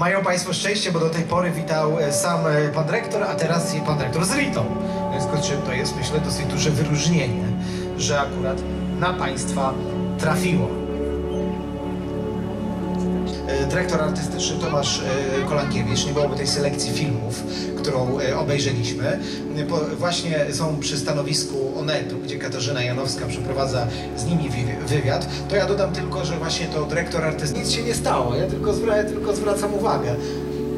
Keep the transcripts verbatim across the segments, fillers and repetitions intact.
mają Państwo szczęście, bo do tej pory witał sam pan rektor, a teraz i pan rektor z Ritą. W związku z czym to jest, myślę, dosyć duże wyróżnienie, że akurat na Państwa trafiło. Dyrektor artystyczny Tomasz Kolankiewicz, nie byłoby tej selekcji filmów, którą obejrzeliśmy. Właśnie są przy stanowisku Onetu, gdzie Katarzyna Janowska przeprowadza z nimi wywiad. To ja dodam tylko, że właśnie to dyrektor artystyczny. Nic się nie stało, ja tylko, ja tylko zwracam uwagę.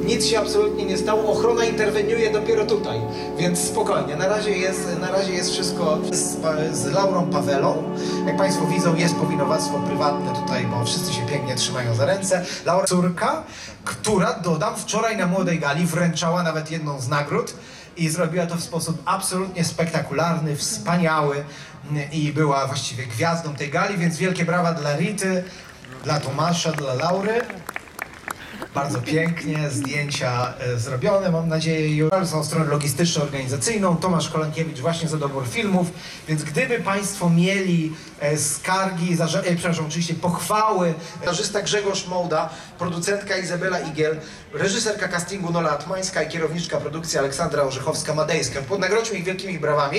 Nic się absolutnie nie stało, ochrona interweniuje dopiero tutaj, więc spokojnie, na razie jest, na razie jest wszystko z, z Laurą Pawelą. Jak Państwo widzą, jest powinowactwo prywatne tutaj, bo wszyscy się pięknie trzymają za ręce. Laura, córka, która, dodam, wczoraj na Młodej Gali wręczała nawet jedną z nagród i zrobiła to w sposób absolutnie spektakularny, wspaniały i była właściwie gwiazdą tej gali, więc wielkie brawa dla Rity, dla Tomasza, dla Laury. Bardzo pięknie, zdjęcia zrobione, mam nadzieję, już są stronę logistyczno-organizacyjną. Tomasz Kolankiewicz właśnie za dobór filmów, więc gdyby Państwo mieli skargi, za, e, przepraszam, oczywiście pochwały, scenarzysta Grzegorz Mołda, producentka Izabela Igiel, reżyserka castingu Nola Atmańska i kierowniczka produkcji Aleksandra Orzechowska-Madejska. Podnagrodźmy ich wielkimi brawami.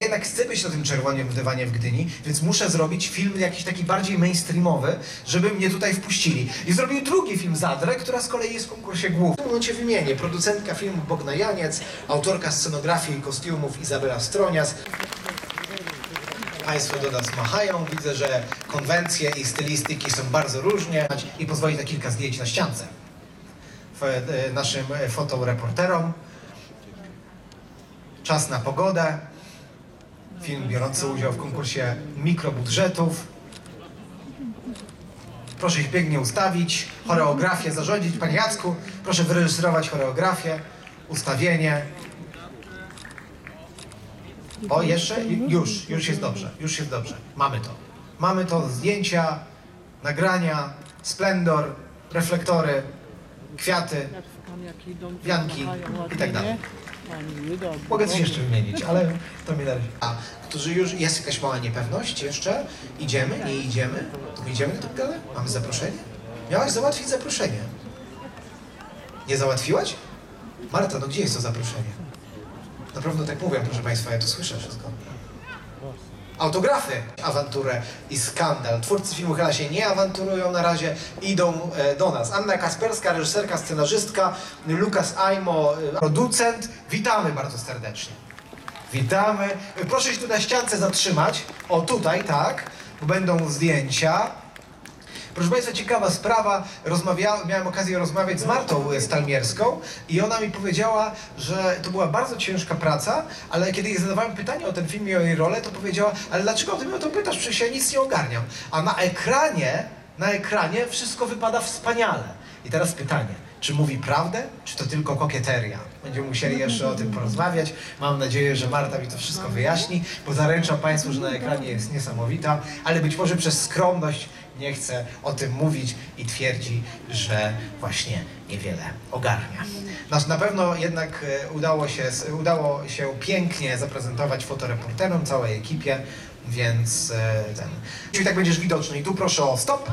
Jednak chcę być na tym czerwonym dywanie w Gdyni, więc muszę zrobić film jakiś taki bardziej mainstreamowy, żeby mnie tutaj wpuścili. I zrobił drugi film Zadrę, która z kolei jest w konkursie głównym. W tym momencie wymienię producentka filmu Bogna Janiec, autorka scenografii i kostiumów Izabela Stronias. Państwo do nas machają, widzę, że konwencje i stylistyki są bardzo różne i pozwoli na kilka zdjęć na ściance naszym fotoreporterom. Czas na pogodę. Film biorący udział w konkursie mikrobudżetów. Proszę ich pięknie ustawić, choreografię zarządzić. Panie Jacku, proszę wyreżyserować choreografię, ustawienie. O, jeszcze? Już, już jest dobrze, już jest dobrze. Mamy to. Mamy to zdjęcia, nagrania, splendor, reflektory, kwiaty, pianki i tak dalej. Mogę coś jeszcze wymienić, ale to mi na razie. A, którzy już, jest jakaś mała niepewność jeszcze? Idziemy, nie idziemy? Tu idziemy na tę galę? Mamy zaproszenie? Miałaś załatwić zaproszenie. Nie załatwiłaś? Marta, no gdzie jest to zaproszenie? Na pewno tak mówię, proszę Państwa, ja to słyszę wszystko. Autografy, awanturę i skandal. Twórcy filmu chyba się nie awanturują na razie, idą e, do nas. Anna Kasperska, reżyserka, scenarzystka, Lukas Aimo, e, producent. Witamy bardzo serdecznie. Witamy. Proszę się tu na ściance zatrzymać. O, tutaj, tak, bo będą zdjęcia. Proszę Państwa, ciekawa sprawa. Rozmawia... Miałem okazję rozmawiać z Martą Stalmierską i ona mi powiedziała, że to była bardzo ciężka praca, ale kiedy jej zadawałem pytanie o ten film i o jej rolę, to powiedziała, ale dlaczego ty mnie o to pytasz, przecież ja nic nie ogarniam. A na ekranie, na ekranie wszystko wypada wspaniale. I teraz pytanie, czy mówi prawdę, czy to tylko kokieteria? Będziemy musieli jeszcze o tym porozmawiać. Mam nadzieję, że Marta mi to wszystko wyjaśni, bo zaręczam Państwu, że na ekranie jest niesamowita, ale być może przez skromność nie chce o tym mówić i twierdzi, że właśnie niewiele ogarnia. Nas na pewno jednak udało się, udało się pięknie zaprezentować fotoreporterom, całej ekipie, więc ten. Czyli tak będziesz widoczny. I tu proszę o stop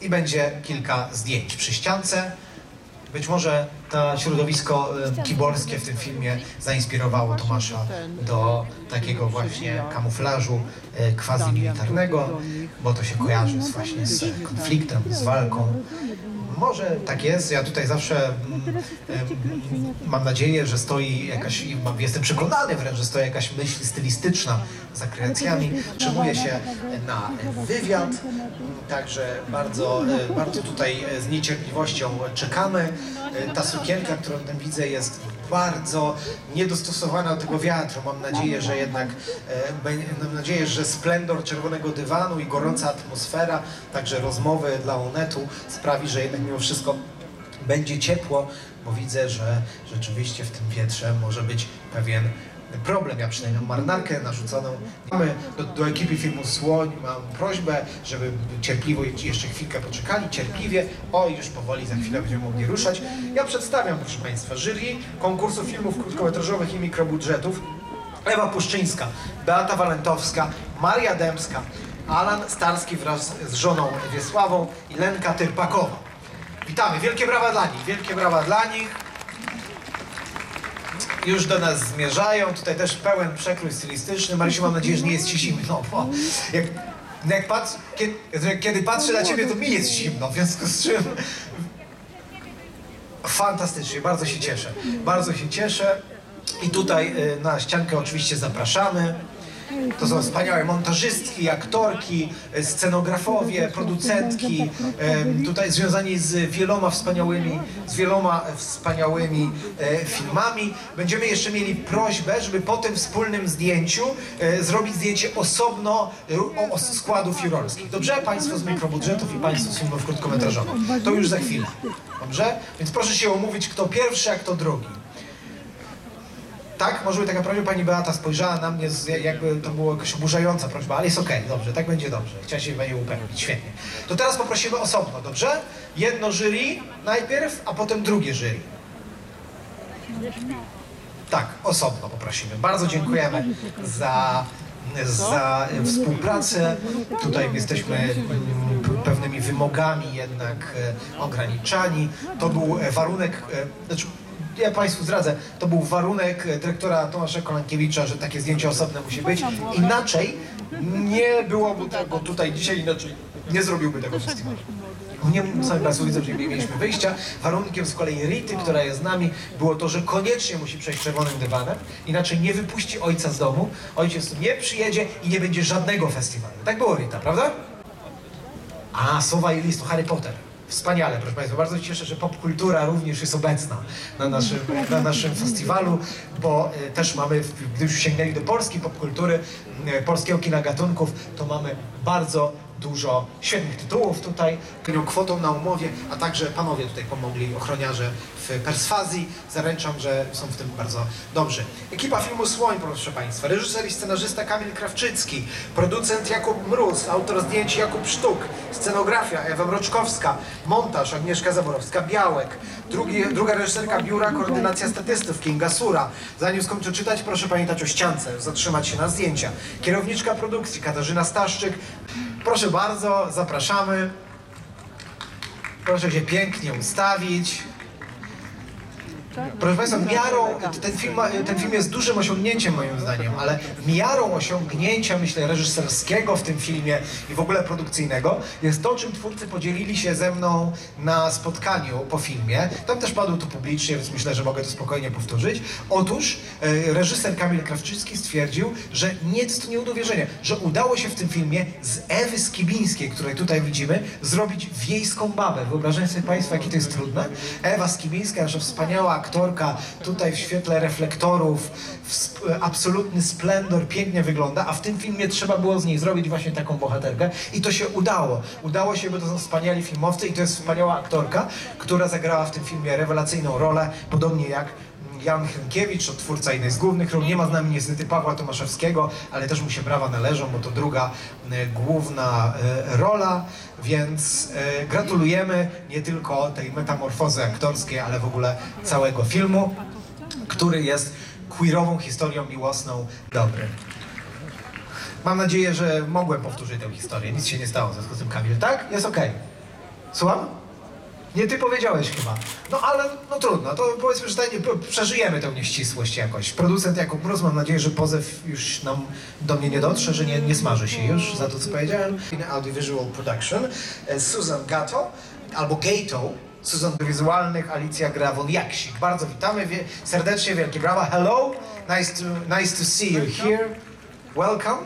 i będzie kilka zdjęć przy ściance. Być może to środowisko kiborskie w tym filmie zainspirowało Tomasza do takiego właśnie kamuflażu quasi-militarnego, bo to się kojarzy z właśnie z konfliktem, z walką. Może tak jest, ja tutaj zawsze mm, mm, mam nadzieję, że stoi jakaś, jestem przekonany wręcz, że stoi jakaś myśl stylistyczna za kreacjami. Trzymuje się na wywiad, także bardzo, bardzo tutaj z niecierpliwością czekamy. Ta sukienka, którą tam widzę, jest bardzo niedostosowana do tego wiatru. Mam nadzieję, że jednak e, mam nadzieję, że splendor czerwonego dywanu i gorąca atmosfera, także rozmowy dla Onetu sprawi, że jednak mimo wszystko będzie ciepło, bo widzę, że rzeczywiście w tym wietrze może być pewien problem. Ja przynajmniej mam marynarkę narzuconą. Mamy do, do ekipy filmu Słoń, mam prośbę, żeby cierpliwość jeszcze chwilkę poczekali, cierpliwie. O, już powoli, za chwilę będziemy mogli ruszać. Ja przedstawiam, proszę Państwa, jury konkursu filmów krótkometrażowych i mikrobudżetów. Ewa Puszczyńska, Beata Walentowska, Maria Dębska, Alan Starski wraz z żoną Wiesławą i Lenka Tyrpakowa. Witamy, wielkie brawa dla nich, wielkie brawa dla nich. Już do nas zmierzają, tutaj też pełen przekrój stylistyczny. Marysiu, mam nadzieję, że nie jest ci zimno, bo jak, jak patrz, kiedy, kiedy patrzę na ciebie, to mi jest zimno, w związku z czym fantastycznie, bardzo się cieszę, bardzo się cieszę. I tutaj na ściankę oczywiście zapraszamy. To są wspaniałe montażystki, aktorki, scenografowie, producentki, tutaj związani z wieloma wspaniałymi, z wieloma wspaniałymi filmami. Będziemy jeszcze mieli prośbę, żeby po tym wspólnym zdjęciu zrobić zdjęcie osobno składów jurorskich. Dobrze? Państwo z mikrobudżetów i państwo z filmów krótkometrażowych. To już za chwilę. Dobrze? Więc proszę się umówić, kto pierwszy, a kto drugi. Tak? Może by taka prośba, pani Beata spojrzała na mnie, z, jakby to była jakaś oburzająca prośba, ale jest okej, okay, dobrze, tak będzie dobrze. Chciała się pani upewnić, świetnie. To teraz poprosimy osobno, dobrze? Jedno jury najpierw, a potem drugie jury. Tak, osobno poprosimy. Bardzo dziękujemy za, za współpracę. Tutaj jesteśmy pewnymi wymogami jednak ograniczani. To był warunek, znaczy, ja państwu zdradzę, to był warunek dyrektora Tomasza Kolankiewicza, że takie zdjęcie osobne musi być. Inaczej nie byłoby tego tutaj dzisiaj, inaczej nie zrobiłby tego festiwalu. Nie sami państwo widzą, że nie mieliśmy wyjścia. Warunkiem z kolei Rity, która jest z nami, było to, że koniecznie musi przejść czerwonym dywanem, inaczej nie wypuści ojca z domu, ojciec nie przyjedzie i nie będzie żadnego festiwalu. Tak było, Rita, prawda? A, Sowa i Lis to Harry Potter. Wspaniale, proszę państwa. Bardzo się cieszę, że popkultura również jest obecna na naszym, na naszym festiwalu, bo też mamy, gdy już sięgnęli do polskiej popkultury, polskiego kina gatunków, to mamy bardzo dużo świetnych tytułów tutaj, kwotą na umowie, a także panowie tutaj pomogli, ochroniarze w perswazji. Zaręczam, że są w tym bardzo dobrzy. Ekipa filmu Słoń, proszę państwa. Reżyser i scenarzysta Kamil Krawczycki, producent Jakub Mróz, autor zdjęć Jakub Sztuk, scenografia Ewa Mroczkowska, montaż Agnieszka Zaworowska-Białek, drugi, druga reżyserka biura, koordynacja statystów Kinga Sura. Zanim skończę czytać, proszę pamiętać o ściance, zatrzymać się na zdjęcia. Kierowniczka produkcji Katarzyna Staszczyk. Proszę bardzo, zapraszamy. Proszę się pięknie ustawić. Proszę państwa, miarą, ten film, ten film jest dużym osiągnięciem moim zdaniem, ale miarą osiągnięcia, myślę, reżyserskiego w tym filmie i w ogóle produkcyjnego jest to, czym twórcy podzielili się ze mną na spotkaniu po filmie. Tam też padło to publicznie, więc myślę, że mogę to spokojnie powtórzyć. Otóż reżyser Kamil Krawczycki stwierdził, że nie jest to nie udowierzenie, że udało się w tym filmie z Ewy Skibińskiej, której tutaj widzimy, zrobić wiejską babę. Wyobrażacie sobie państwo, jakie to jest trudne? Ewa Skibińska, nasza wspaniała aktorka, tutaj w świetle reflektorów, absolutny splendor, pięknie wygląda, a w tym filmie trzeba było z niej zrobić właśnie taką bohaterkę i to się udało. Udało się, bo to są wspaniali filmowcy i to jest wspaniała aktorka, która zagrała w tym filmie rewelacyjną rolę, podobnie jak Jan Hynkiewicz, twórca jednej z głównych ról. Nie ma z nami niestety Pawła Tomaszewskiego, ale też mu się brawa należą, bo to druga y, główna y, rola, więc y, gratulujemy nie tylko tej metamorfozy aktorskiej, ale w ogóle całego filmu, który jest queerową historią miłosną. Dobry. Mam nadzieję, że mogłem powtórzyć tę historię. Nic się nie stało w związku z tym, Kamil. Tak? Jest okej. Okay. Słucham? Nie, ty powiedziałeś chyba. No ale no trudno, to powiedzmy, że nie, przeżyjemy tę nieścisłość jakoś. Producent Jakub Mróz, mam nadzieję, że pozew już nam do mnie nie dotrze, że nie, nie smaży się już za to, co powiedziałem. Audiovisual Production, Susan Gato, albo Gato, Susan Wizualnych, Alicja Gravon, Jaksik. Bardzo witamy, wie, serdecznie, wielkie brawa. Hello, nice to, nice to see you here. Welcome.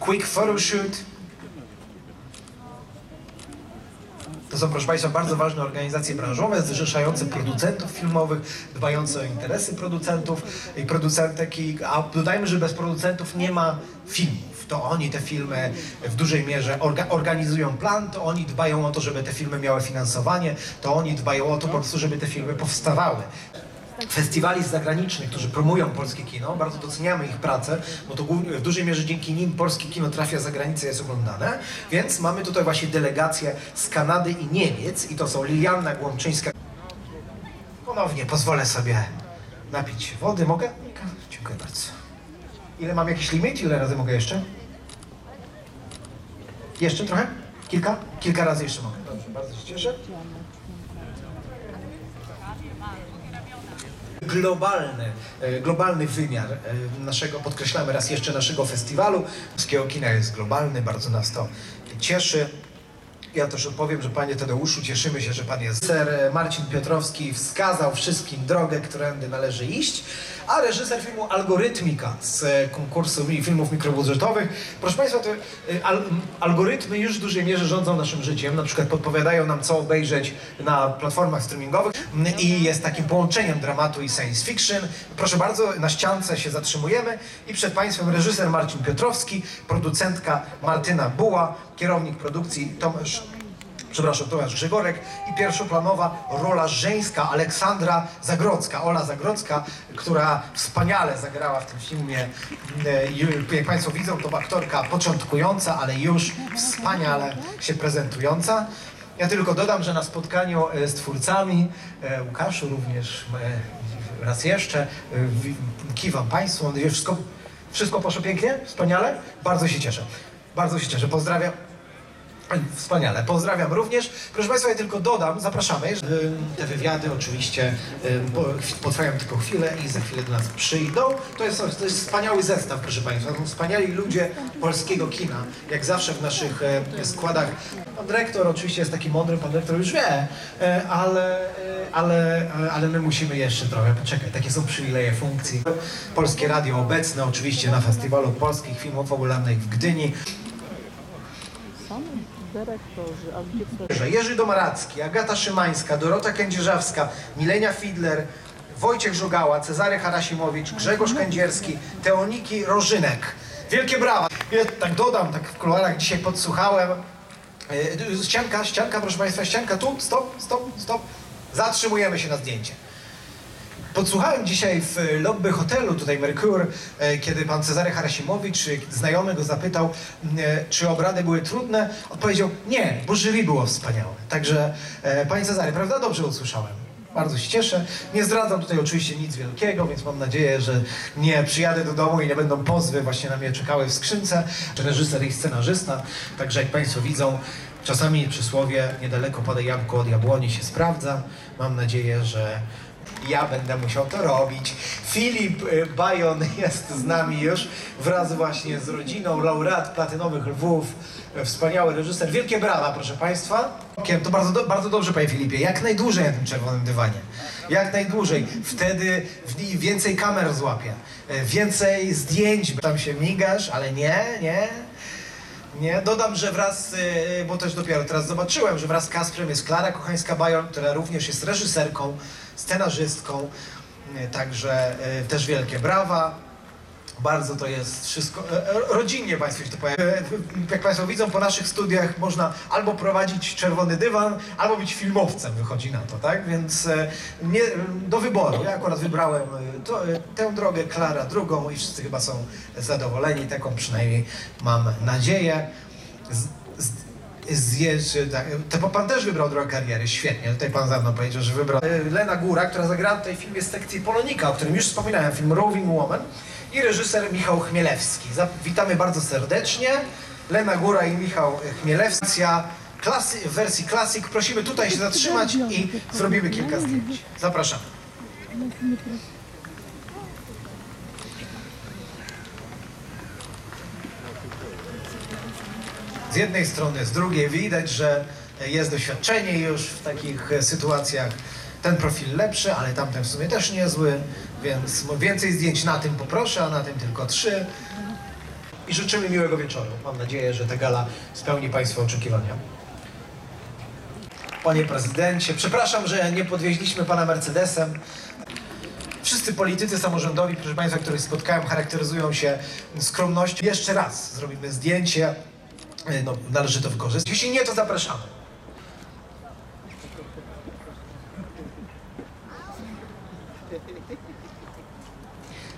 Quick photoshoot. To są, proszę państwa, bardzo ważne organizacje branżowe zrzeszające producentów filmowych, dbające o interesy producentów i producentek. I, a dodajmy, że bez producentów nie ma filmów. To oni te filmy w dużej mierze orga organizują plan, to oni dbają o to, żeby te filmy miały finansowanie, to oni dbają o to po prostu, żeby te filmy powstawały. Festiwali zagranicznych, którzy promują polskie kino, bardzo doceniamy ich pracę, bo to w dużej mierze dzięki nim polskie kino trafia za granicę, jest oglądane, więc mamy tutaj właśnie delegację z Kanady i Niemiec i to są Liliana Głączyńska. Ponownie pozwolę sobie napić się wody, mogę? Dziękuję bardzo. Ile mam jakiś limit? Ile razy mogę jeszcze? Jeszcze trochę? Kilka? Kilka razy jeszcze mogę. Dobrze, bardzo się cieszę. Globalny, globalny wymiar naszego, podkreślamy raz jeszcze, naszego festiwalu. Polskiego kina jest globalny, bardzo nas to cieszy. Ja też odpowiem, że panie Tadeuszu, cieszymy się, że pan jest. Reżyser Marcin Piotrowski wskazał wszystkim drogę, którędy należy iść, a reżyser filmu Algorytmika z konkursu filmów mikrobudżetowych. Proszę państwa, to al algorytmy już w dużej mierze rządzą naszym życiem, na przykład podpowiadają nam, co obejrzeć na platformach streamingowych i jest takim połączeniem dramatu i science fiction. Proszę bardzo, na ściance się zatrzymujemy i przed państwem reżyser Marcin Piotrowski, producentka Martyna Buła, kierownik produkcji Tomasz Przepraszam, Tomasz Grzegorek i pierwszoplanowa rola żeńska Aleksandra Zagrodzka, Ola Zagrodzka, która wspaniale zagrała w tym filmie. Jak państwo widzą, to aktorka początkująca, ale już wspaniale się prezentująca. Ja tylko dodam, że na spotkaniu z twórcami, Łukaszu również raz jeszcze, kiwam państwu, wszystko, wszystko poszło pięknie, wspaniale, bardzo się cieszę, bardzo się cieszę, pozdrawiam. Wspaniale. Pozdrawiam również. Proszę państwa, ja tylko dodam, zapraszamy. Te wywiady oczywiście potrwają tylko chwilę i za chwilę do nas przyjdą. To jest, to jest wspaniały zestaw, proszę państwa. To są wspaniali ludzie polskiego kina. Jak zawsze w naszych składach. Pan dyrektor oczywiście jest taki mądry, pan dyrektor już wie, ale, ale, ale my musimy jeszcze trochę poczekać. Takie są przywileje funkcji. Polskie Radio obecne oczywiście na Festiwalu Polskich Filmów Fabularnych w Gdyni. Jerzy Domaracki, Agata Szymańska, Dorota Kędzierzawska, Milenia Fidler, Wojciech Żugała, Cezary Harasimowicz, Grzegorz Kędzierski, Teoniki Rożynek. Wielkie brawa! Ja tak dodam, tak w kuluarach dzisiaj podsłuchałem. Ścianka, ścianka, proszę państwa, ścianka tu, stop, stop, stop. Zatrzymujemy się na zdjęcie. Podsłuchałem dzisiaj w lobby hotelu, tutaj Mercure, kiedy pan Cezary Harasimowicz, znajomy, go zapytał, czy obrady były trudne. Odpowiedział, nie, bo jury było wspaniałe. Także, panie Cezary, prawda? Dobrze usłyszałem. Bardzo się cieszę. Nie zdradzam tutaj oczywiście nic wielkiego, więc mam nadzieję, że nie przyjadę do domu i nie będą pozwy właśnie na mnie czekały w skrzynce. Reżyser i scenarzysta, także jak państwo widzą, czasami przysłowie niedaleko pada jabłko od jabłoni się sprawdza. Mam nadzieję, że ja będę musiał to robić. Filip Bajon jest z nami już wraz właśnie z rodziną, laureat Platynowych Lwów, wspaniały reżyser. Wielkie brawa, proszę państwa. To bardzo, do, bardzo dobrze, panie Filipie. Jak najdłużej na tym czerwonym dywanie. Jak najdłużej. Wtedy więcej kamer złapie. Więcej zdjęć. Tam się migasz, ale nie, nie. Nie? Dodam, że wraz, bo też dopiero teraz zobaczyłem, że wraz z Kasprem jest Klara Kochańska-Bajon, która również jest reżyserką, scenarzystką, także też wielkie brawa. Bardzo to jest wszystko rodzinnie, państwo się to pojawia. Jak państwo widzą, po naszych studiach można albo prowadzić czerwony dywan, albo być filmowcem, wychodzi na to, tak? Więc nie, do wyboru. Ja akurat wybrałem to, tę drogę, Klara drugą i wszyscy chyba są zadowoleni. Taką przynajmniej mam nadzieję. Z, z, Zjeść, tak. To pan też wybrał drogę kariery, świetnie, tutaj pan za mną powiedział, że wybrał. Lena Góra, która zagrała w tej filmie z sekcji Polonika, o którym już wspominałem, film Roving Woman, i reżyser Michał Chmielewski. Witamy bardzo serdecznie, Lena Góra i Michał Chmielewski. Klasy, w wersji klasyk, prosimy tutaj się zatrzymać i zrobimy kilka zdjęć. Zapraszamy. Z jednej strony, z drugiej widać, że jest doświadczenie już w takich sytuacjach. Ten profil lepszy, ale tamten w sumie też niezły, więc więcej zdjęć na tym poproszę, a na tym tylko trzy. I życzymy miłego wieczoru. Mam nadzieję, że ta gala spełni państwa oczekiwania. Panie prezydencie, przepraszam, że nie podwieźliśmy pana Mercedesem. Wszyscy politycy samorządowi, proszę państwa, których spotkałem, charakteryzują się skromnością. Jeszcze raz zrobimy zdjęcie. No, należy to wykorzystać. Jeśli nie, to zapraszamy.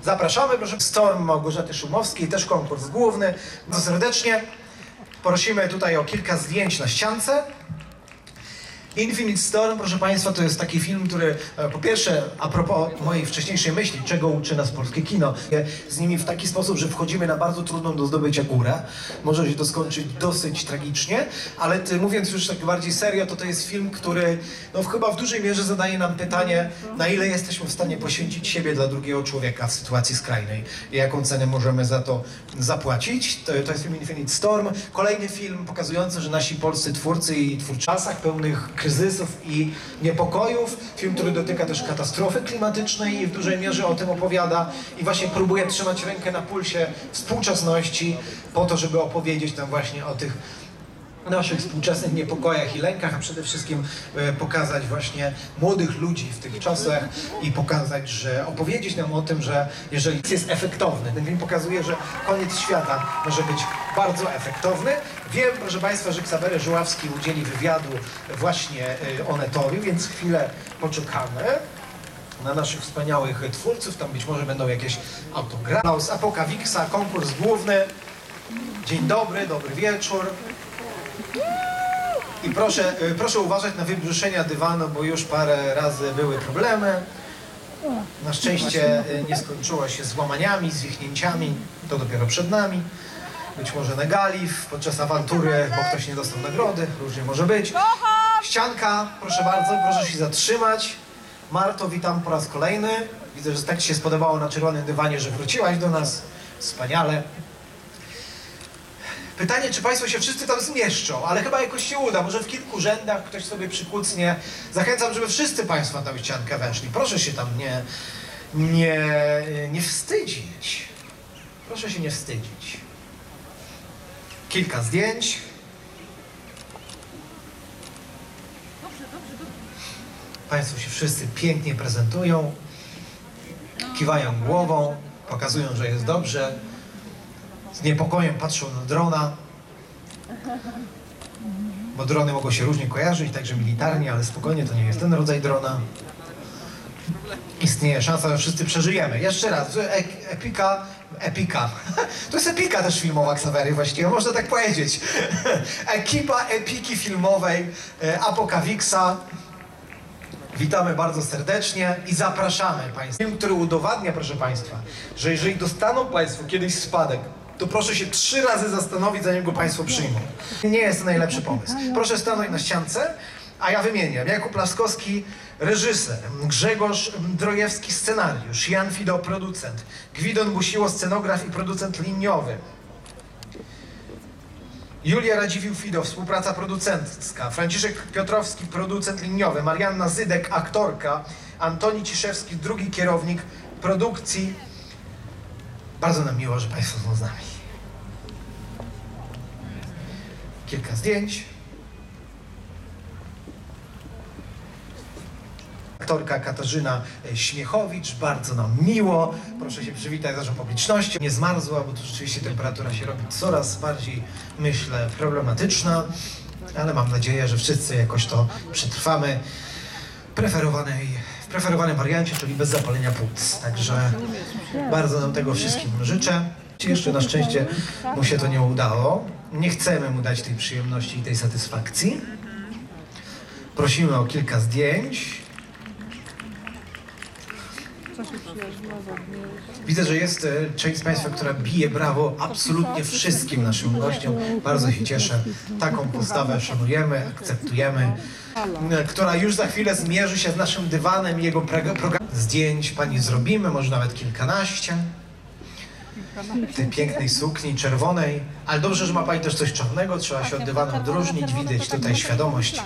Zapraszamy, proszę. Storm Małgorzaty Szumowskiej, też konkurs główny. Bardzo serdecznie. Prosimy tutaj o kilka zdjęć na ściance. Infinite Storm, proszę Państwa, to jest taki film, który po pierwsze, a propos mojej wcześniejszej myśli, czego uczy nas polskie kino, z nimi w taki sposób, że wchodzimy na bardzo trudną do zdobycia górę. Może się to skończyć dosyć tragicznie, ale ty, mówiąc już tak bardziej serio, to to jest film, który no, chyba w dużej mierze zadaje nam pytanie, na ile jesteśmy w stanie poświęcić siebie dla drugiego człowieka w sytuacji skrajnej i jaką cenę możemy za to zapłacić. To, to jest film Infinite Storm. Kolejny film pokazujący, że nasi polscy twórcy i twórczynie w czasach pełnych kryzysów i niepokojów. Film, który dotyka też katastrofy klimatycznej i w dużej mierze o tym opowiada i właśnie próbuje trzymać rękę na pulsie współczesności po to, żeby opowiedzieć tam właśnie o tych naszych współczesnych niepokojach i lękach, a przede wszystkim pokazać właśnie młodych ludzi w tych czasach i pokazać, że opowiedzieć nam o tym, że jeżeli jest efektowny, ten film pokazuje, że koniec świata może być bardzo efektowny. Wiem, proszę Państwa, że Ksawery Żuławski udzieli wywiadu właśnie Onetowi, więc chwilę poczekamy na naszych wspaniałych twórców. Tam być może będą jakieś autogramy. Z Apoka Wiksa, konkurs główny. Dzień dobry, dobry wieczór. I proszę, proszę uważać na wybrzuszenia dywanu, bo już parę razy były problemy. Na szczęście nie skończyło się złamaniami, zwichnięciami. To dopiero przed nami. Być może na gali, podczas awantury, bo ktoś nie dostał nagrody. Różnie może być. Ścianka, proszę bardzo, proszę się zatrzymać. Marto, witam po raz kolejny. Widzę, że tak Ci się spodobało na czerwonym dywanie, że wróciłaś do nas. Wspaniale. Pytanie, czy Państwo się wszyscy tam zmieszczą, ale chyba jakoś się uda. Może w kilku rzędach ktoś sobie przykucnie. Zachęcam, żeby wszyscy Państwo na tę ściankę weszli. Proszę się tam nie, nie, nie wstydzić. Proszę się nie wstydzić. Kilka zdjęć. Dobrze, dobrze, dobrze. Państwo się wszyscy pięknie prezentują. Kiwają głową, pokazują, że jest dobrze. Z niepokojem patrzą na drona, bo drony mogą się różnie kojarzyć, także militarnie, ale spokojnie, to nie jest ten rodzaj drona. Istnieje szansa, że wszyscy przeżyjemy. Jeszcze raz, epika, epika. To jest epika też filmowa Ksawery właściwie, można tak powiedzieć. Ekipa epiki filmowej Apoka Wiksa. Witamy bardzo serdecznie i zapraszamy Państwa. Film, który udowadnia, proszę Państwa, że jeżeli dostaną Państwo kiedyś spadek, to proszę się trzy razy zastanowić, zanim go Państwo przyjmą. Nie jest to najlepszy pomysł. Proszę stanąć na ściance, a ja wymieniam. Jakub Laskowski, reżyser. Grzegorz Drojewski, scenariusz. Jan Fido, producent. Gwidon Busiło, scenograf i producent liniowy. Julia Radziwiłł-Fido, współpraca producencka. Franciszek Piotrowski, producent liniowy. Marianna Zydek, aktorka. Antoni Ciszewski, drugi kierownik produkcji. Bardzo nam miło, że Państwo są z nami. Kilka zdjęć. Aktorka Katarzyna Śmiechowicz, bardzo nam miło. Proszę się przywitać z naszą publicznością. Nie zmarzła, bo tu rzeczywiście temperatura się robi coraz bardziej, myślę, problematyczna. Ale mam nadzieję, że wszyscy jakoś to przetrwamy w preferowanej, w preferowanym wariancie, czyli bez zapalenia płuc. Także bardzo nam tego wszystkim życzę. Jeszcze na szczęście mu się to nie udało. Nie chcemy mu dać tej przyjemności i tej satysfakcji. Prosimy o kilka zdjęć. Widzę, że jest część z Państwa, która bije brawo absolutnie wszystkim naszym gościom. Bardzo się cieszę. Taką postawę szanujemy, akceptujemy, która już za chwilę zmierzy się z naszym dywanem i jego programem. Zdjęć Pani zrobimy, może nawet kilkanaście. W tej pięknej sukni czerwonej, ale dobrze, że ma Pani też coś czarnego, trzeba się od dywanu odróżnić, widać tutaj świadomość.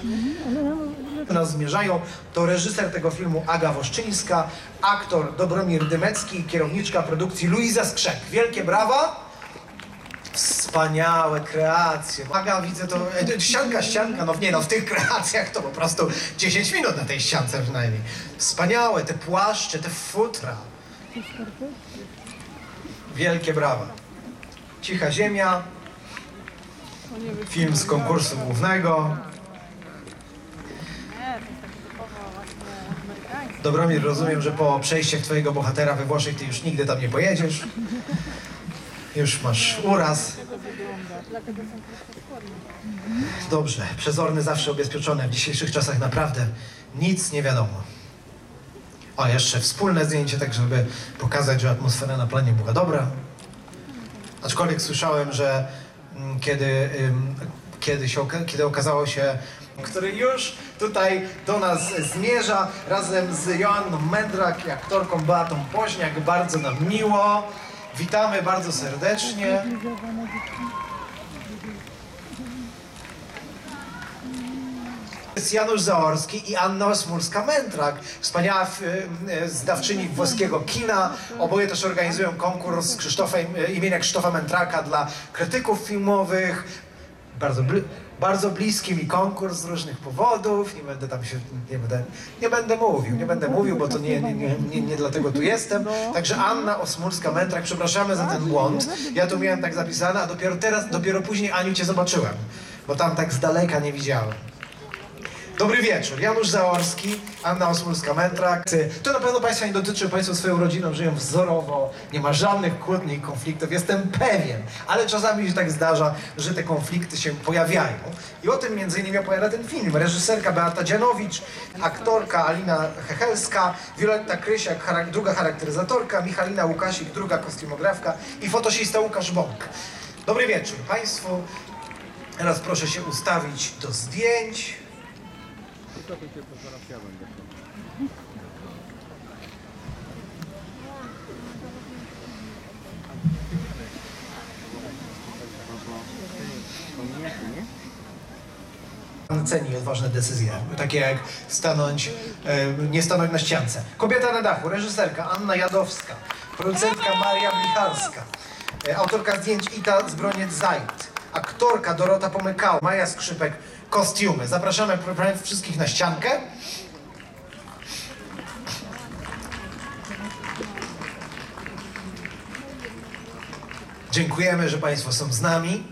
Nas zmierzają, to reżyser tego filmu Aga Woszczyńska, aktor Dobromir Dymecki, kierowniczka produkcji Luiza Skrzek. Wielkie brawa! Wspaniałe kreacje. Aga, widzę to, ścianka, ścianka, no nie no, w tych kreacjach to po prostu dziesięć minut na tej ściance przynajmniej. Wspaniałe, te płaszcze, te futra. Wielkie brawa. Cicha ziemia, film z konkursu głównego. Dobromir, rozumiem, że po przejściach Twojego bohatera we Włoszech Ty już nigdy tam nie pojedziesz. Już masz uraz. Dobrze, przezorny zawsze ubezpieczony, w dzisiejszych czasach naprawdę nic nie wiadomo. O, jeszcze wspólne zdjęcie, tak żeby pokazać, że atmosfera na planie była dobra. Aczkolwiek słyszałem, że kiedy, kiedy, się, kiedy okazało się, który już tutaj do nas zmierza, razem z Joanną Mędrak i aktorką Beatą Poźniak, bardzo nam miło. Witamy bardzo serdecznie. Jest Janusz Zaorski i Anna Osmólska-Mętrak, wspaniała znawczyni włoskiego kina. Oboje też organizują konkurs Krzysztofa, imienia Krzysztofa Mętraka dla krytyków filmowych. Bardzo, bli bardzo bliski mi konkurs z różnych powodów. Nie będę tam się, nie będę, nie będę mówił, nie będę mówił, bo to nie, nie, nie, nie, nie dlatego tu jestem. Także Anna Osmólska-Mętrak, przepraszamy za ten błąd. Ja tu miałem tak zapisane, a dopiero teraz, dopiero później, Aniu, cię zobaczyłem, bo tam tak z daleka nie widziałem. Dobry wieczór. Janusz Zaorski, Anna Osmólska-Mętrak. To na pewno Państwa nie dotyczy, Państwo swoją rodziną żyją wzorowo, nie ma żadnych kłótni i konfliktów, jestem pewien, ale czasami się tak zdarza, że te konflikty się pojawiają. I o tym między innymi opowiada ten film. Reżyserka Beata Dzianowicz, aktorka Alina Hechelska, Wioletta Krysiak, charak druga charakteryzatorka, Michalina Łukasik, druga kostiumografka i fotosista Łukasz Bąk. Dobry wieczór Państwu. Teraz proszę się ustawić do zdjęć. Pan ceni odważne decyzje, takie jak stanąć, nie stanąć na ściance. Kobieta na dachu, reżyserka Anna Jadowska, producentka Maria Blicharska, autorka zdjęć Ita Zbroniec-Zajt, aktorka Dorota Pomykała, Maja Skrzypek, kostiumy. Zapraszamy wszystkich na ściankę. Dziękujemy, że Państwo są z nami.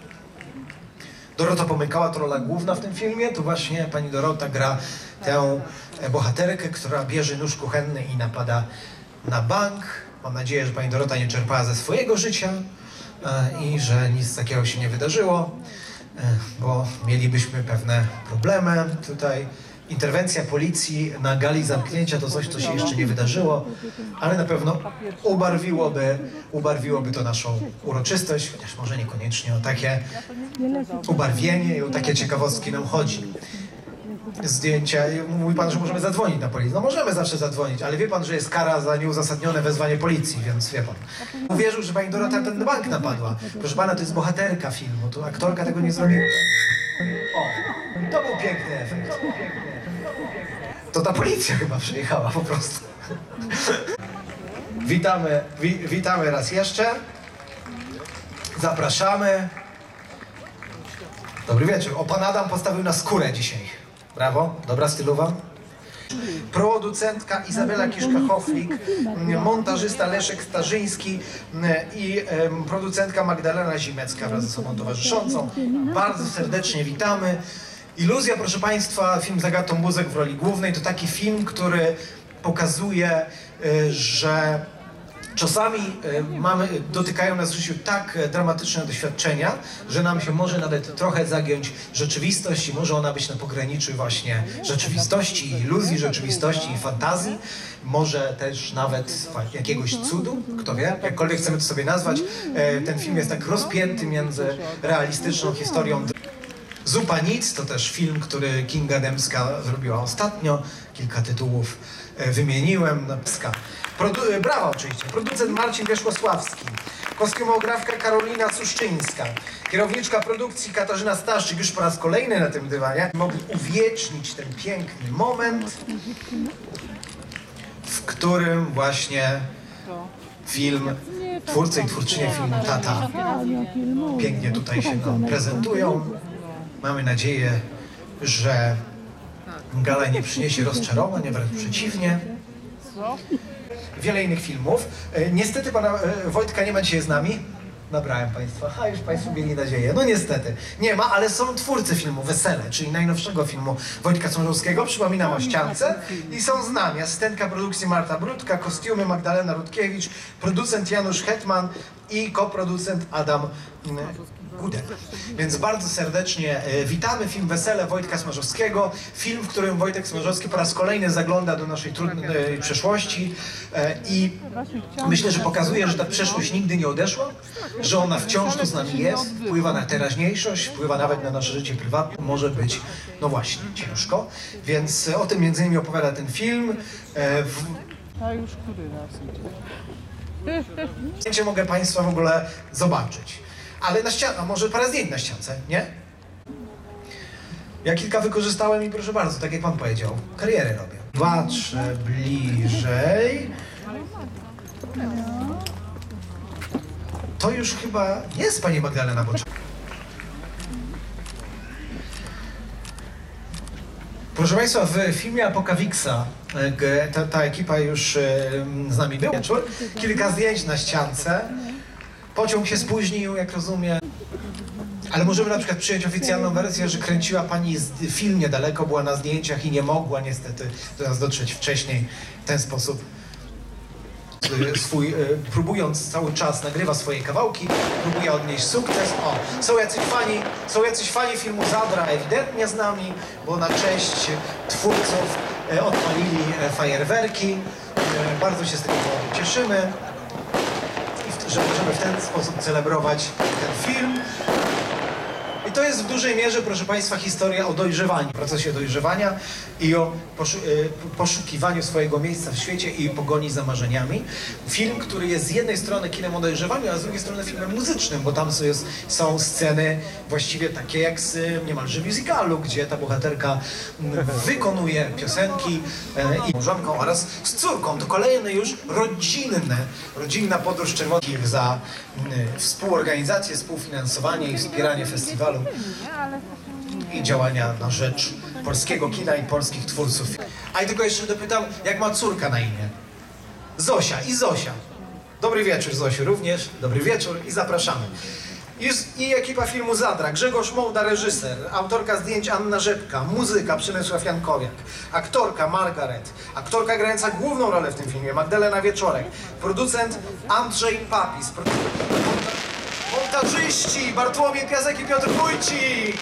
Dorota Pomykała to rola główna w tym filmie. Tu właśnie pani Dorota gra tę bohaterkę, która bierze nóż kuchenny i napada na bank. Mam nadzieję, że pani Dorota nie czerpała ze swojego życia i że nic takiego się nie wydarzyło, bo mielibyśmy pewne problemy. Tutaj interwencja policji na gali zamknięcia to coś, co się jeszcze nie wydarzyło, ale na pewno ubarwiłoby, ubarwiłoby to naszą uroczystość, chociaż może niekoniecznie o takie ubarwienie i o takie ciekawostki nam chodzi. Zdjęcia. Mówi pan, że możemy zadzwonić na policję. No możemy zawsze zadzwonić, ale wie pan, że jest kara za nieuzasadnione wezwanie policji, więc wie pan. Uwierzył, że pani Dorota ten bank napadła. Proszę pana, to jest bohaterka filmu, to aktorka tego nie zrobiła. O, to był piękny efekt. To był piękny efekt. To ta policja chyba przyjechała po prostu. Witamy, wi witamy raz jeszcze. Zapraszamy. Dobry wieczór. O, pan Adam postawił na skórę dzisiaj. Brawo, dobra stylowa. Producentka Izabela Kiszka-Hoflik, montażysta Leszek Starzyński i producentka Magdalena Zimecka wraz ze sobą towarzyszącą. Bardzo serdecznie witamy. Iluzja, proszę Państwa, film z Agatą Buzek w roli głównej, to taki film, który pokazuje, że czasami mamy, dotykają nas w życiu tak dramatyczne doświadczenia, że nam się może nawet trochę zagiąć rzeczywistość i może ona być na pograniczu właśnie rzeczywistości i iluzji, rzeczywistości i fantazji. Może też nawet jakiegoś cudu, kto wie, jakkolwiek chcemy to sobie nazwać. Ten film jest tak rozpięty między realistyczną historią. Zupa nic to też film, który Kinga Demska zrobiła ostatnio. Kilka tytułów wymieniłem. Produ brawa oczywiście. Producent Marcin Wierzchosławski. Kostiumografka Karolina Suszczyńska. Kierowniczka produkcji Katarzyna Staszczyk, już po raz kolejny na tym dywanie. Mogli uwiecznić ten piękny moment, w którym właśnie film, twórcy i twórczynie filmu Tata pięknie tutaj się nam prezentują. Mamy nadzieję, że gala nie przyniesie rozczarowań, wręcz przeciwnie. Wiele innych filmów. Niestety pana Wojtka nie ma dzisiaj z nami. Nabrałem Państwa. Ha, już Państwo mieli nadzieję. No niestety. Nie ma, ale są twórcy filmu Wesele, czyli najnowszego filmu Wojtka Sążowskiego. Przypominam o ściance. I są z nami asystentka produkcji Marta Brudka, kostiumy Magdalena Rutkiewicz, producent Janusz Hetman i koproducent Adam Gudel. Więc bardzo serdecznie witamy. Film Wesele Wojtka Smarzowskiego. Film, w którym Wojtek Smarzowski po raz kolejny zagląda do naszej trudnej przeszłości i myślę, że pokazuje, że ta przeszłość nigdy nie odeszła, że ona wciąż tu z nami jest, wpływa na teraźniejszość, wpływa nawet na nasze życie prywatne. Może być, no właśnie, ciężko. Więc o tym między innymi opowiada ten film. A już kury nas idzie. Cię mogę Państwa w ogóle zobaczyć. Ale na ścianie, a może parę zdjęć na ściance, nie? Ja kilka wykorzystałem i proszę bardzo, tak jak Pan powiedział, karierę robię. Patrzę bliżej. To już chyba jest Pani Magdalena Boczek. Proszę Państwa, w filmie Apokaliksa ta, ta ekipa już z nami była. Kilka zdjęć na ściance. Pociąg się spóźnił, jak rozumiem. Ale możemy na przykład przyjąć oficjalną wersję, że kręciła Pani film niedaleko, była na zdjęciach i nie mogła niestety do nas dotrzeć wcześniej. W ten sposób swój, próbując cały czas, nagrywa swoje kawałki, próbuje odnieść sukces. O, są jacyś fani, są jacyś fani filmu Zadra ewidentnie z nami, bo na cześć twórców odpalili fajerwerki. Bardzo się z tego powodu cieszymy, że możemy w ten sposób celebrować ten film. I to jest w dużej mierze, proszę Państwa, historia o dojrzewaniu, procesie dojrzewania i o poszukiwaniu swojego miejsca w świecie i pogoni za marzeniami. Film, który jest z jednej strony kinem o dojrzewaniu, a z drugiej strony filmem muzycznym, bo tam jest, są sceny właściwie takie jak z niemalże musicalu, gdzie ta bohaterka wykonuje piosenki e, i małżonką oraz z córką. To kolejny już rodzinne, rodzinna podróż Czerwonych za e, współorganizację, współfinansowanie i wspieranie festiwalu i działania na rzecz polskiego kina i polskich twórców. A i tylko jeszcze dopytam, jak ma córka na imię? Zosia i Zosia. Dobry wieczór, Zosiu, również. Dobry wieczór i zapraszamy. I ekipa filmu Zadra, Grzegorz Mołda, reżyser, autorka zdjęć Anna Rzepka, muzyka Przemysław Jankowiak, aktorka Margaret, aktorka grająca główną rolę w tym filmie Magdalena Wieczorek, producent Andrzej Papis, montażyści Bartłomiej Piasek i Piotr Wójcik.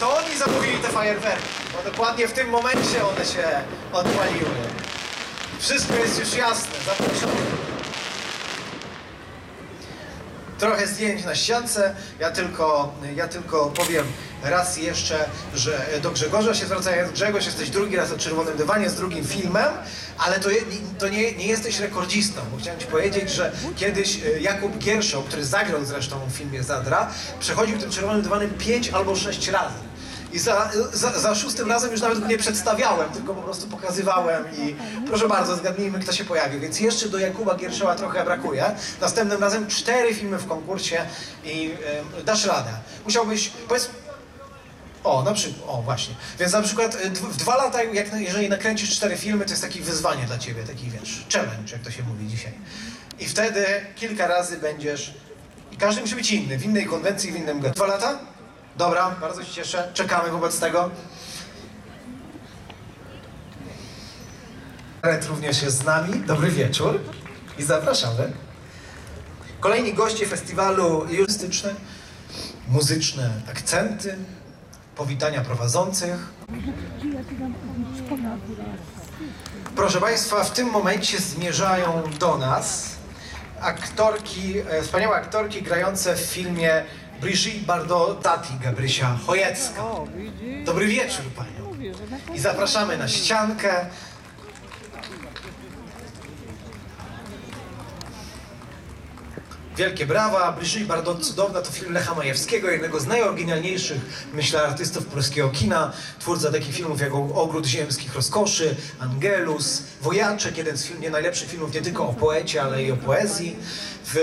To oni zamówili te fajerwerki, bo dokładnie w tym momencie one się odpaliły. Wszystko jest już jasne, zapraszamy. Trochę zdjęć na ściance, ja tylko, ja tylko powiem raz jeszcze, że do Grzegorza się zwracając, Grzegorz, jesteś drugi raz na Czerwonym Dywanie z drugim filmem, ale to, je, to nie, nie jesteś rekordzistą, bo chciałem Ci powiedzieć, że kiedyś Jakub Gierszoł, który zagrał zresztą w filmie Zadra, przechodził tym Czerwonym Dywanem pięć albo sześć razy. I za, za, za szóstym razem już nawet go nie przedstawiałem, tylko po prostu pokazywałem i proszę bardzo, zgadnijmy, kto się pojawił. Więc jeszcze do Jakuba Gierszoła trochę brakuje. Następnym razem cztery filmy w konkursie i y, dasz radę. Musiałbyś, powiedz... O, na przykład, o właśnie. Więc na przykład w dwa lata, jak, jeżeli nakręcisz cztery filmy, to jest takie wyzwanie dla Ciebie, taki, wiesz, challenge, jak to się mówi dzisiaj. I wtedy kilka razy będziesz... I każdy musi być inny, w innej konwencji, w innym... Dwa lata? Dobra, bardzo się cieszę. Czekamy wobec tego. Red również jest z nami. Dobry wieczór i zapraszamy. Kolejni goście festiwalu jurystyczne, muzyczne akcenty, powitania prowadzących. Proszę Państwa, w tym momencie zmierzają do nas aktorki, wspaniałe aktorki grające w filmie Brigitte Bardot, Tati Gabrysia Chojecka. Dobry wieczór Panią. I zapraszamy na ściankę. Wielkie brawa. Brigitte Bardot Cudowna to film Lecha Majewskiego, jednego z najoryginalniejszych, myślę, artystów polskiego kina. Twórca takich filmów jak Ogród ziemskich rozkoszy, Angelus, Wojaczek, jeden z film, nie najlepszych filmów nie tylko o poecie, ale i o poezji.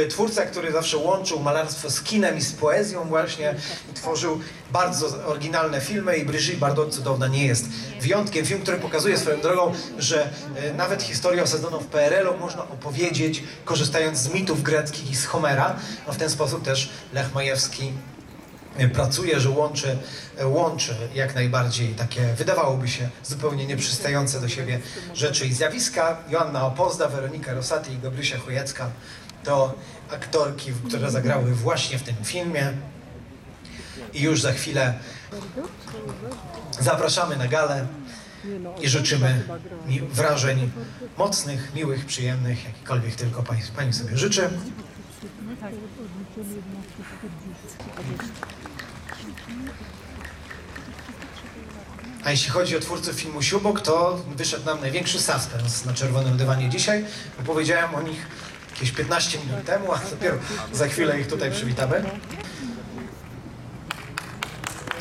Twórca, który zawsze łączył malarstwo z kinem i z poezją właśnie. Tworzył bardzo oryginalne filmy i Brigitte Bardot Cudowna nie jest wyjątkiem. Film, który pokazuje swoją drogą, że nawet historię osadzoną w P R L u można opowiedzieć, korzystając z mitów greckich i z Homera. No w ten sposób też Lech Majewski pracuje, że łączy, łączy jak najbardziej takie, wydawałoby się, zupełnie nieprzystające do siebie rzeczy i zjawiska. Joanna Opozda, Weronika Rosati i Gabrysia Chojecka. do aktorki, które zagrały właśnie w tym filmie. I już za chwilę zapraszamy na galę i życzymy wrażeń mocnych, miłych, przyjemnych, jakikolwiek tylko pani, pani sobie życzy. A jeśli chodzi o twórców filmu Siubok, to wyszedł nam największy suspens na czerwonym dywanie dzisiaj. Powiedziałem o nich jakieś piętnaście minut temu, a dopiero za chwilę ich tutaj przywitamy.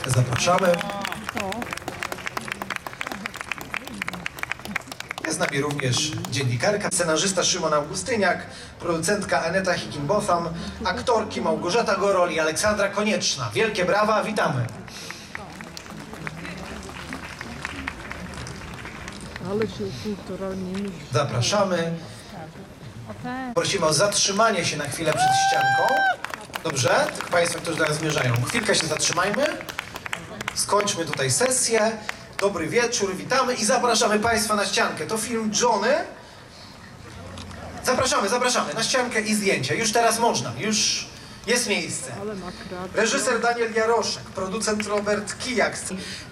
Zapraszamy. Jest z nami również dziennikarka, scenarzysta Szymon Augustyniak, producentka Aneta Higginbotham, aktorki Małgorzata Gorol i Aleksandra Konieczna. Wielkie brawa, witamy. Zapraszamy. Prosimy o zatrzymanie się na chwilę przed ścianką. Dobrze? Tych państwa, którzy do nas zmierzają. Chwilkę się zatrzymajmy. Skończmy tutaj sesję. Dobry wieczór, witamy i zapraszamy państwa na ściankę. To film Johnny. Zapraszamy, zapraszamy na ściankę i zdjęcie. Już teraz można, już jest miejsce. Reżyser Daniel Jaroszek, producent Robert Kijak.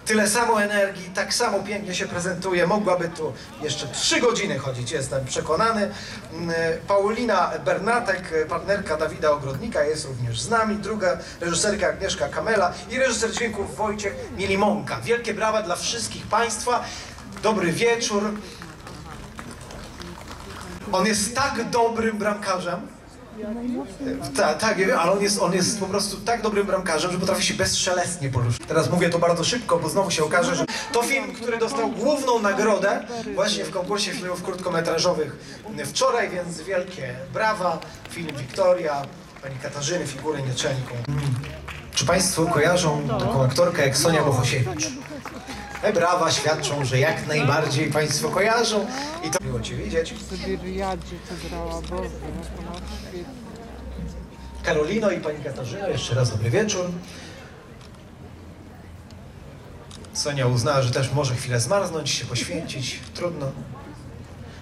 Tyle samo energii, tak samo pięknie się prezentuje. Mogłaby tu jeszcze trzy godziny chodzić, jestem przekonany. Paulina Bernatek, partnerka Dawida Ogrodnika, jest również z nami. Druga reżyserka Agnieszka Kamela i reżyser dźwięków Wojciech Mielimonka. Wielkie brawa dla wszystkich państwa. Dobry wieczór. On jest tak dobrym bramkarzem. Tak, tak, ja wiem, ale on jest, on jest po prostu tak dobrym bramkarzem, że potrafi się bezszelestnie poruszyć. Teraz mówię to bardzo szybko, bo znowu się okaże, że to film, który dostał główną nagrodę właśnie w konkursie filmów krótkometrażowych wczoraj, więc wielkie brawa. Film Wiktoria, pani Katarzyny Figury Nieczenką. Hmm. Czy państwo kojarzą taką aktorkę jak Sonia Bohosiewicz? Te brawa świadczą, że jak najbardziej państwo kojarzą i to miło cię widzieć. Karolino i pani Katarzyna, jeszcze raz dobry wieczór. Sonia uznała, że też może chwilę zmarznąć, się poświęcić, trudno.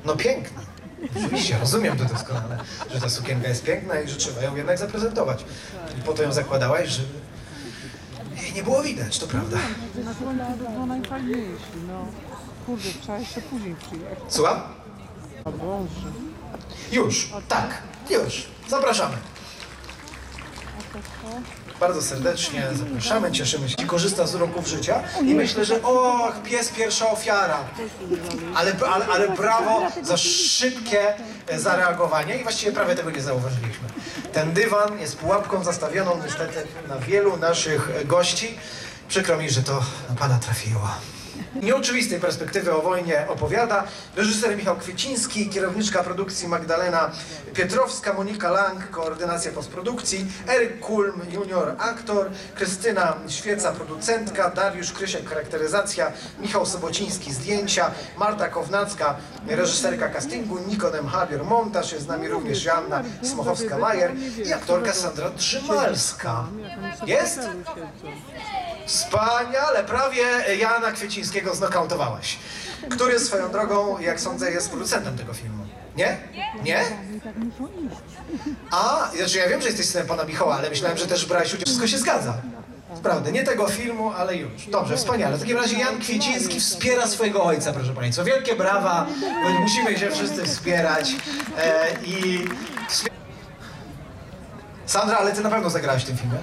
No piękna, oczywiście, rozumiem to doskonale, że ta sukienka jest piękna i że trzeba ją jednak zaprezentować. I po to ją zakładałaś, żeby jej nie było widać, to prawda. No najfajniejsi, no. Kurde, trzeba jeszcze później przyjechać. Słucham? Już, tak, już. Zapraszamy. Bardzo serdecznie zapraszamy, cieszymy się. Korzysta z uroków życia i myślę, że och, pies pierwsza ofiara. Ale, ale, ale brawo za szybkie zareagowanie i właściwie prawie tego nie zauważyliśmy. Ten dywan jest pułapką zastawioną niestety na wielu naszych gości. Przykro mi, że to na pana trafiło. Nieoczywistej perspektywy o wojnie opowiada reżyser Michał Kwieciński, kierowniczka produkcji Magdalena Pietrowska, Monika Lang, koordynacja postprodukcji, Eryk Kulm, junior aktor, Krystyna Świeca, producentka, Dariusz Krysiek, charakteryzacja, Michał Sobociński, zdjęcia, Marta Kownacka, reżyserka castingu, Nikodem Habior, montaż, jest z nami również Joanna Smochowska-Majer i aktorka Sandra Trzymalska. Jest? Wspaniale, prawie Jana Kwiecińskiego znokautowałaś, który swoją drogą, jak sądzę, jest producentem tego filmu. Nie? Nie? A, znaczy ja wiem, że jesteś synem pana Michała, ale myślałem, że też brałaś udział. Wszystko się zgadza. Prawda, nie tego filmu, ale już. Dobrze, wspaniale. W takim razie Jan Kwieciński wspiera swojego ojca, proszę państwa. Wielkie brawa, bo musimy się wszyscy wspierać. E, i... Sandra, ale ty na pewno zagrałaś w tym filmie?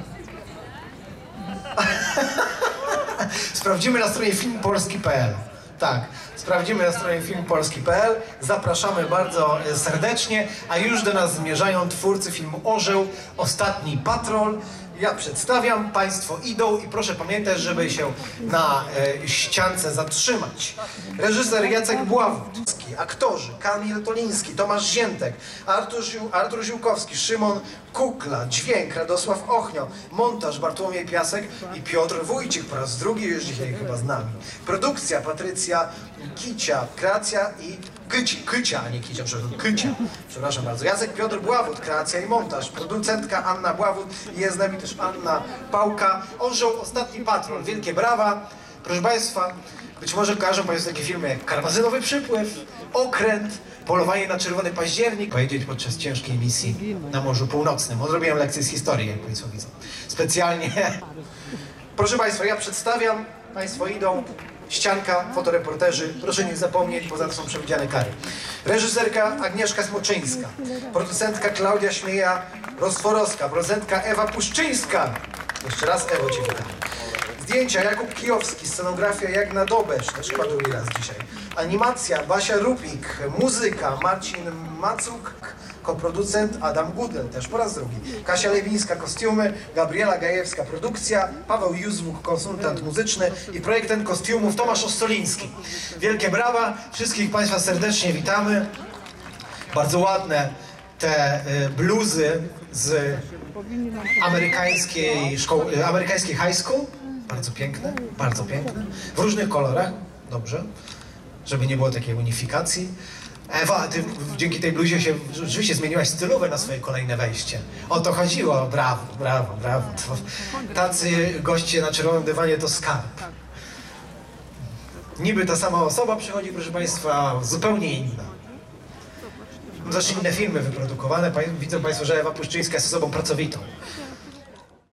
Sprawdzimy na stronie film polski kropka p l. Tak, sprawdzimy na stronie film polski kropka p l. Zapraszamy bardzo serdecznie, a już do nas zmierzają twórcy filmu Orzeł, Ostatni Patrol. Ja przedstawiam, państwo idą i proszę pamiętać, żeby się na e, ściance zatrzymać. Reżyser Jacek Bławutski, aktorzy Kamil Toliński, Tomasz Ziętek, Artur, Ził, Artur Ziłkowski, Szymon Kukla, dźwięk Radosław Ochnio, montaż Bartłomiej Piasek i Piotr Wójcik, po raz drugi już dzisiaj chyba z nami. Produkcja Patrycja Kicia, kreacja i Kyci, Kycia, a nie Kicia, przepraszam, Kycia. Przepraszam bardzo. Jacek Piotr Bławut, kreacja i montaż. Producentka Anna Bławut, jest z nami też Anna Pałka. Orzeł, Ostatni Patrol. Wielkie brawa. Proszę państwa, Być może każą Państwo takie filmy jak Karmazynowy Przypływ, Okręt, Polowanie na Czerwony Październik, powiedzieć podczas ciężkiej misji na Morzu Północnym. Odrobiłem lekcję z historii, jak Państwo widzą. Specjalnie. Proszę Państwa, ja przedstawiam, Państwo idą, ścianka, fotoreporterzy, proszę nie zapomnieć, poza tym są przewidziane kary. Reżyserka Agnieszka Smoczyńska, producentka Klaudia Śmieja-Rostworowska, producentka Ewa Puszczyńska. Jeszcze raz Ewo Cię witam. Zdjęcia Jakub Kijowski, scenografia jak na dobę, też chyba drugi raz dzisiaj. Animacja Basia Rupik, muzyka Marcin Macuk, koproducent Adam Gudel, też po raz drugi. Kasia Lewińska, kostiumy, Gabriela Gajewska, produkcja, Paweł Józłuk, konsultant muzyczny i projektant kostiumów Tomasz Ostoliński. Wielkie brawa, wszystkich Państwa serdecznie witamy. Bardzo ładne te bluzy z amerykańskiej szkoły, amerykańskiej high school. Bardzo piękne, bardzo piękne. W różnych kolorach, dobrze, żeby nie było takiej unifikacji. Ewa, ty dzięki tej bluzie się rzeczywiście zmieniłaś stylówę na swoje kolejne wejście. O to chodziło, brawo, brawo, brawo. To tacy goście na czerwonym dywanie to skarb. Niby ta sama osoba przychodzi, proszę Państwa, zupełnie inna. Zresztą inne filmy wyprodukowane. Widzą Państwo, że Ewa Puszczyńska jest osobą pracowitą.